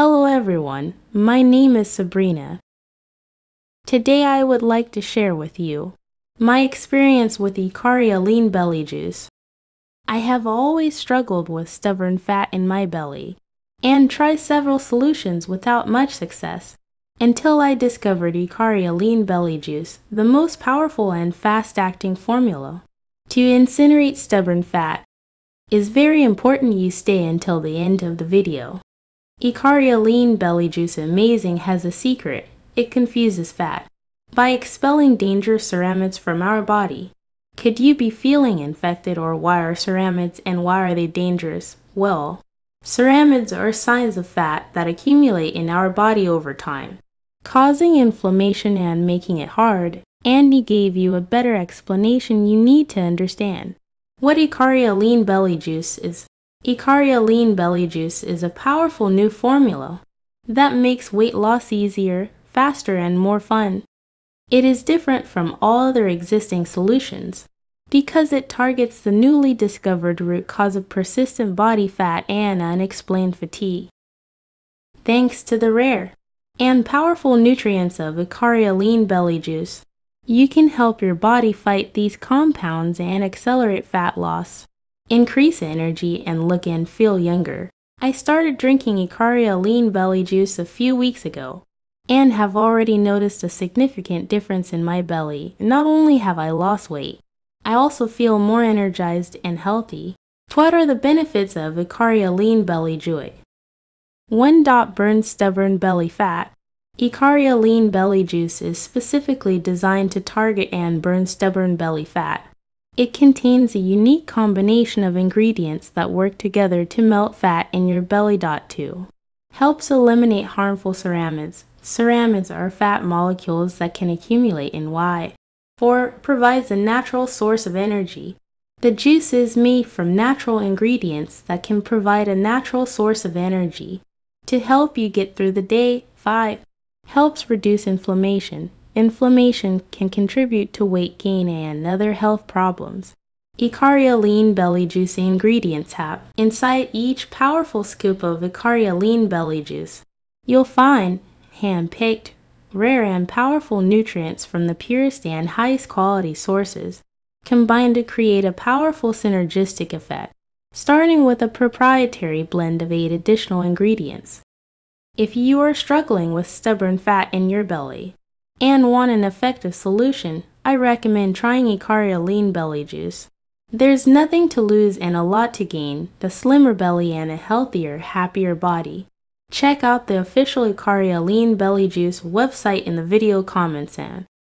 Hello everyone, my name is Sabrina. Today I would like to share with you my experience with Ikaria Lean Belly Juice. I have always struggled with stubborn fat in my belly and tried several solutions without much success until I discovered Ikaria Lean Belly Juice, the most powerful and fast-acting formula to incinerate stubborn fat. It's very important you stay until the end of the video. Ikaria Lean Belly Juice Amazing has a secret. It confuses fat by expelling dangerous ceramides from our body. Could you be feeling infected, or why are ceramides and why are they dangerous? Well, ceramides are signs of fat that accumulate in our body over time, causing inflammation and making it hard. Andy gave you a better explanation you need to understand what Ikaria Lean Belly Juice is. Ikaria Lean Belly Juice is a powerful new formula that makes weight loss easier, faster and more fun. It is different from all other existing solutions because it targets the newly discovered root cause of persistent body fat and unexplained fatigue. Thanks to the rare and powerful nutrients of Ikaria Lean Belly Juice, you can help your body fight these compounds and accelerate fat loss, increase energy, and look and feel younger. I started drinking Ikaria Lean Belly Juice a few weeks ago and have already noticed a significant difference in my belly. Not only have I lost weight, I also feel more energized and healthy. What are the benefits of Ikaria Lean Belly Juice? 1. Burn stubborn belly fat. Ikaria Lean Belly Juice is specifically designed to target and burn stubborn belly fat. It contains a unique combination of ingredients that work together to melt fat in your belly. 2. Helps eliminate harmful ceramides. Ceramides are fat molecules that can accumulate in Y. 4. Provides a natural source of energy. The juice is made from natural ingredients that can provide a natural source of energy to help you get through the day. 5. Helps reduce inflammation. Inflammation can contribute to weight gain and other health problems. Ikaria Lean Belly Juice ingredients have. Inside each powerful scoop of Ikaria Lean Belly Juice, you'll find hand-picked, rare and powerful nutrients from the purest and highest quality sources, combined to create a powerful synergistic effect, starting with a proprietary blend of 8 additional ingredients. If you are struggling with stubborn fat in your belly and want an effective solution, I recommend trying Ikaria Lean Belly Juice. There's nothing to lose and a lot to gain: the slimmer belly and a healthier, happier body. Check out the official Ikaria Lean Belly Juice website in the video comments and